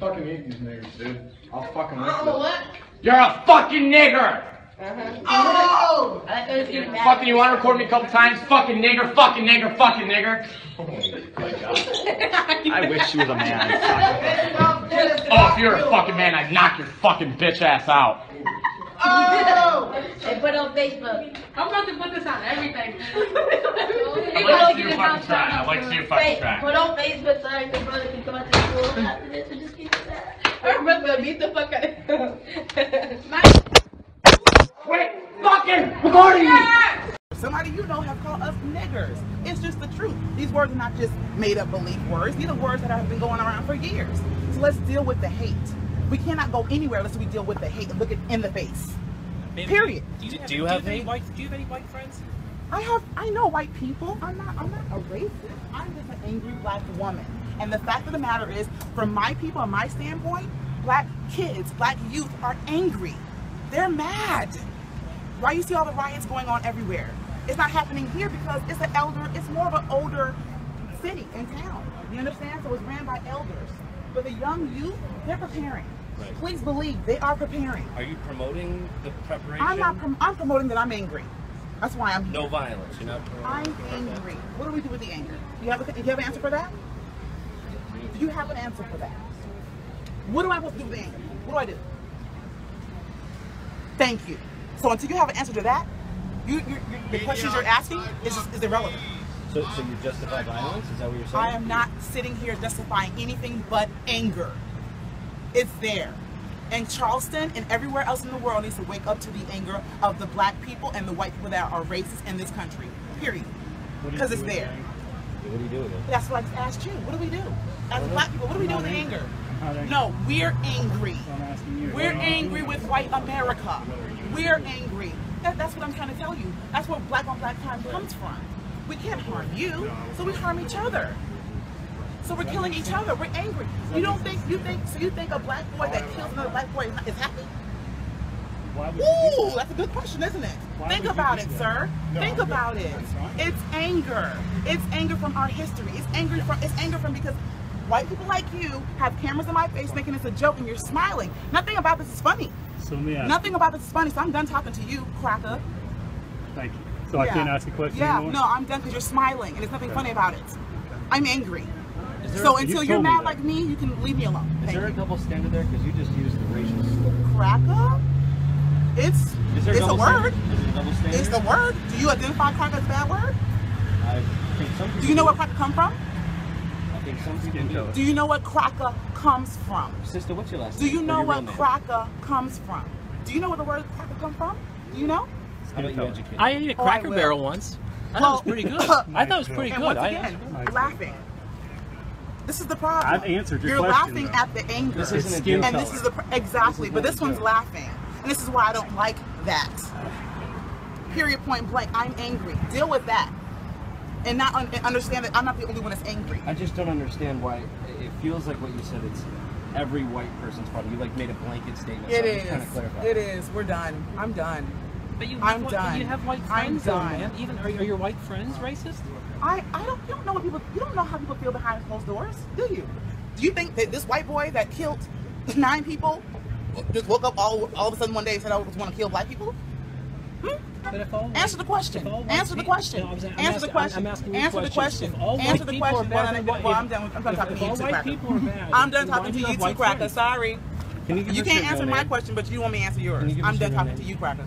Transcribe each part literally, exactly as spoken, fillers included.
fucking eat these niggers, dude. I'll fucking eat them. What? You're a fucking nigger! Uh-huh. Oh! I thought it was getting bad. Fucking, you want to record me a couple times? Fucking nigger, fucking nigger, fucking nigger. Oh my god. I wish she was a man. Oh, if you're a fucking man, I'd knock your fucking bitch ass out. Oh! They put it on Facebook. I'm about to put this on everything. I like to see you fucking try. I like to see you fucking try. Put on Facebook so I can brother can come out to school after this and just keep it that. Her brother's gonna beat the fuck out of him. My quit fucking recording me! Somebody you know have called us niggers. It's just the truth. These words are not just made up belief words. These are words that have been going around for years. So let's deal with the hate. We cannot go anywhere unless we deal with the hate and look it in the face. Maybe. Period. Do you, do you, do you have, have any white? Do you have any white friends? I have. I know white people. I'm not. I'm not a racist. I'm just an angry black woman. And the fact of the matter is, from my people and my standpoint, black kids, black youth are angry. They're mad. Why you see all the riots going on everywhere? It's not happening here because it's an elder. It's more of an older city and town. You understand? So it's ran by elders. But the young youth, they're preparing. Right. Please believe they are preparing. Are you promoting the preparation? I'm not. Prom I'm promoting that I'm angry. That's why I'm here. No violence. You're not. I'm angry. What do we do with the anger? Do you have a, do you have an answer for that? Do you have an answer for that? What do I supposed to do with the anger? What do I do? Thank you. So until you have an answer to that, you, you, you, the questions you're asking is, just, is irrelevant. So, so you justify violence? Is that what you're saying? I am not sitting here justifying anything but anger. It's there. And Charleston and everywhere else in the world needs to wake up to the anger of the black people and the white people that are racist in this country. Period. Because it's there. What do you do with it? That's what I just asked you. What do we do? As black people, what do we do with the anger? No, we're angry. We're angry with white America. We're angry. That, that's what I'm trying to tell you. That's where black on black crime comes from. We can't harm you, so we harm each other. So we're killing each other. We're angry. You don't think you think so? You think a black boy that kills another black boy is happy? Ooh, that's a good question, isn't it? Think about it, sir. Think about it. It's anger. It's anger from our history. It's anger from. It's anger from because white people like you have cameras in my face thinking it's a joke, and you're smiling. Nothing about this is funny. So let me ask Nothing you. about this is funny. So I'm done talking to you, cracker. Thank you. So yeah. I can't ask a question yeah. anymore? Yeah, no, I'm done because you're smiling and there's nothing okay. funny about it. I'm angry. So a, until you you're mad me like me, you can leave me alone. Is Thank there you. a double standard there? Because you just used the racial cracker? It's, is there it's a, a word. Is it a double standard? It's the word. Do you identify cracker as a bad word? I think some people do. You know where cracker come from? I think some people do. Do you know what cracker comes from? Sister, what's your last name? Do you know what cracker comes from? Do you know where the word cracker comes from? Do you know? I ate a Cracker oh, Barrel once. I well, thought it was pretty good. I thought it was pretty and good. Once again, I laughing. This is the problem. I've answered your You're question, laughing though. at the anger. This isn't skin and color. This is the exactly, this is but this one's joke. laughing, and this is why I don't like that. Period. Point blank. I'm angry. Deal with that, and not un and understand that I'm not the only one that's angry. I just don't understand why it feels like what you said. It's every white person's problem. You like made a blanket statement. It so is. I'm trying to clarify. It is. We're done. I'm done. But you I'm white, done. You have white friends, though, man. Even are, are your white friends racist? I I don't you don't know what people you don't know how people feel behind closed doors, do you? Do you think that this white boy that killed nine people just woke up all all of a sudden one day and said I just want to kill black people? Hmm? But if all Answer the question. Answer the question. Answer the question. Answer the question. Answer the question. Well, I'm done. I'm done talking to you, too, Cracker. I'm done talking to you, too, Cracker. Sorry. You can't answer my question, but you want me to answer yours. I'm done talking to you, Cracker.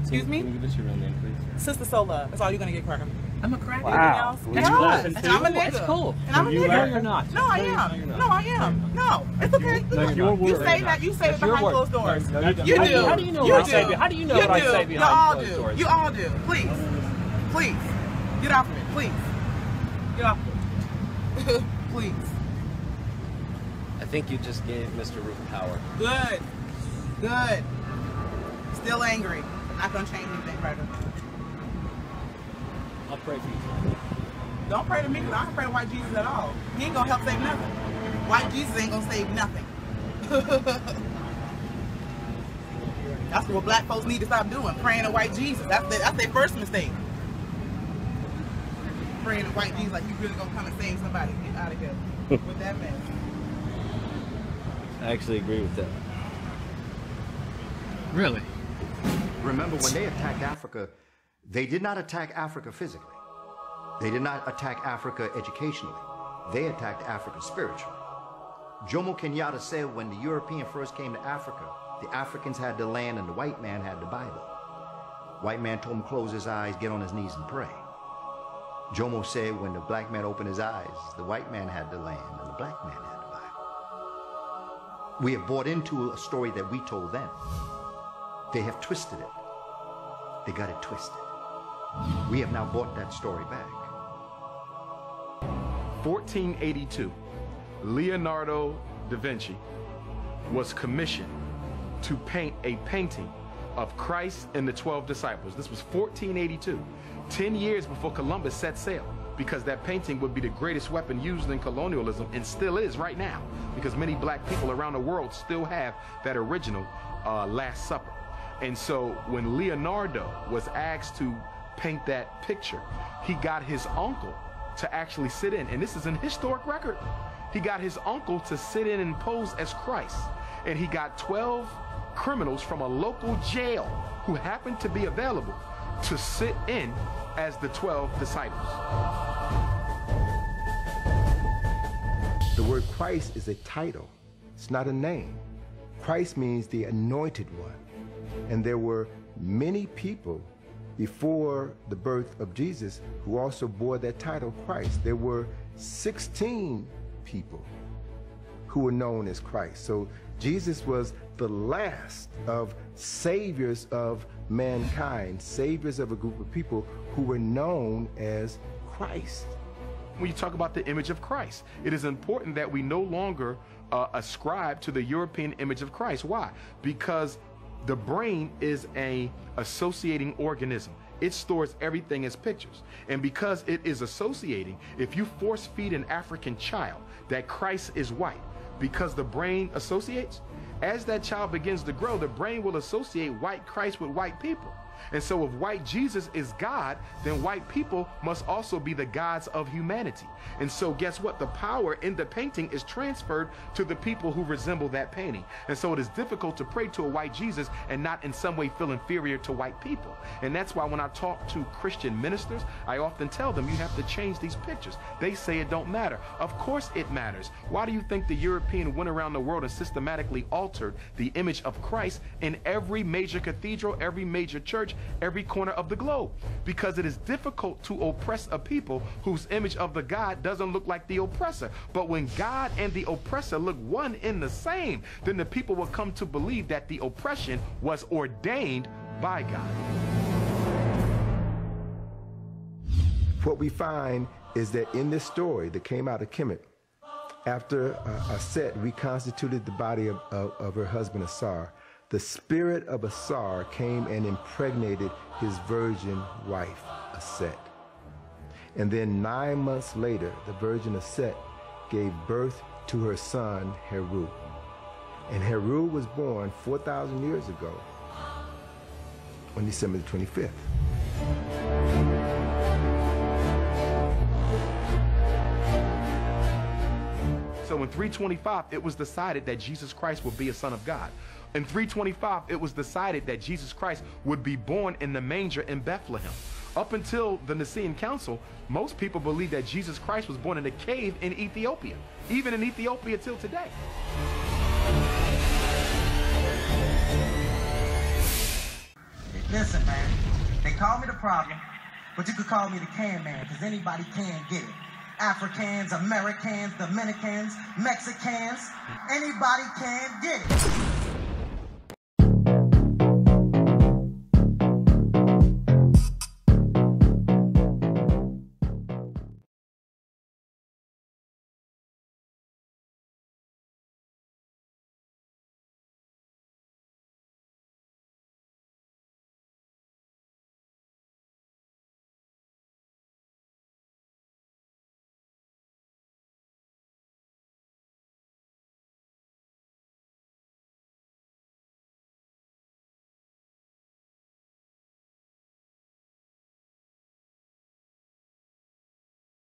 Excuse me? Can you give us your real name, please? Sister Sola. That's all you're going to get, Cracker. I'm a cracker. Wow. Else? Yes. And I'm a nigger. That's cool. And I'm so a nigger. Are, you're not. No, I am. No, I am. No, it's okay. That's your word. You say that. You say it behind closed doors. No, you, you do. do. How do you know you what do. I say? How do you know you what do. I say behind closed do. doors? You all do. Please. Please. Get off of it. Please. Get off of it. Please. I think you just gave Mister Roof power. Good. Good. Still angry. Not gonna change anything, brother. I'll pray for you. Don't pray to me, because I don't pray to white Jesus at all. He ain't gonna help save nothing. White Jesus ain't gonna save nothing. That's what black folks need to stop doing, praying to white Jesus. That's their, that's their first mistake. Praying to white Jesus like you really gonna come and save somebody. Get out of here with that mess. I actually agree with that. Really? Remember, when they attacked Africa, they did not attack Africa physically. They did not attack Africa educationally. They attacked Africa spiritually. Jomo Kenyatta said when the European first came to Africa, the Africans had the land and the white man had the Bible. White man told him close his eyes, get on his knees and pray. Jomo said when the black man opened his eyes, the white man had the land and the black man had the Bible. We have bought into a story that we told them. They have twisted it. They got it twisted. We have now bought that story back. fourteen eighty-two, Leonardo da Vinci was commissioned to paint a painting of Christ and the twelve disciples. This was fourteen eighty-two, ten years before Columbus set sail, because that painting would be the greatest weapon used in colonialism, and still is right now, because many black people around the world still have that original uh, Last Supper. And so when Leonardo was asked to paint that picture, he got his uncle to actually sit in, and this is an historic record. He got his uncle to sit in and pose as Christ, and he got twelve criminals from a local jail who happened to be available to sit in as the twelve disciples. The word Christ is a title, it's not a name. Christ means the anointed one. And there were many people before the birth of Jesus who also bore that title Christ. There were sixteen people who were known as Christ. So Jesus was the last of saviors of mankind, saviors of a group of people who were known as Christ. When you talk about the image of Christ, it is important that we no longer uh, ascribe to the European image of Christ. Why? Because the brain is an associating organism. It stores everything as pictures. And because it is associating, if you force feed an African child that Christ is white, because the brain associates, as that child begins to grow, the brain will associate white Christ with white people. And so if white Jesus is God, then white people must also be the gods of humanity. And so guess what? The power in the painting is transferred to the people who resemble that painting. And so it is difficult to pray to a white Jesus and not in some way feel inferior to white people. And that's why when I talk to Christian ministers, I often tell them you have to change these pictures. They say it don't matter. Of course it matters. Why do you think the European went around the world and systematically altered the image of Christ in every major cathedral, every major church, every corner of the globe? Because it is difficult to oppress a people whose image of the God doesn't look like the oppressor. But when God and the oppressor look one in the same, then the people will come to believe that the oppression was ordained by God. What we find is that in this story that came out of Kemet, after uh, Aset reconstituted the body of, of, of her husband Asar, the spirit of Asar came and impregnated his virgin wife, Aset. And then nine months later, the virgin Aset gave birth to her son, Heru. And Heru was born four thousand years ago on December the twenty-fifth. So in three twenty-five, it was decided that Jesus Christ would be a son of God. In three twenty-five, it was decided that Jesus Christ would be born in the manger in Bethlehem. Up until the Nicene Council, most people believed that Jesus Christ was born in a cave in Ethiopia, even in Ethiopia till today. Listen, man, they call me the problem, but you could call me the can man, because anybody can get it. Africans, Americans, Dominicans, Mexicans, anybody can get it.